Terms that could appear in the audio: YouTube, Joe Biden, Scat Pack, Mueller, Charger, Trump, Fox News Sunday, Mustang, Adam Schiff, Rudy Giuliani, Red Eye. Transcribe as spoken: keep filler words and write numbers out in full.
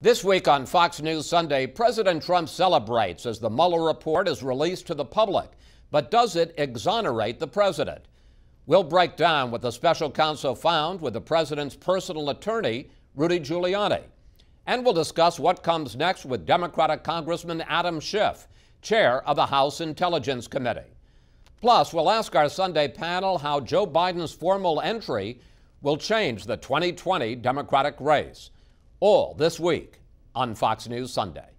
This week on Fox News Sunday, President Trump celebrates as the Mueller report is released to the public, but does it exonerate the president? We'll break down what the special counsel found with the president's personal attorney, Rudy Giuliani. And we'll discuss what comes next with Democratic Congressman Adam Schiff, chair of the House Intelligence Committee. Plus, we'll ask our Sunday panel how Joe Biden's formal entry will change the twenty twenty Democratic race. All this week on Fox News Sunday.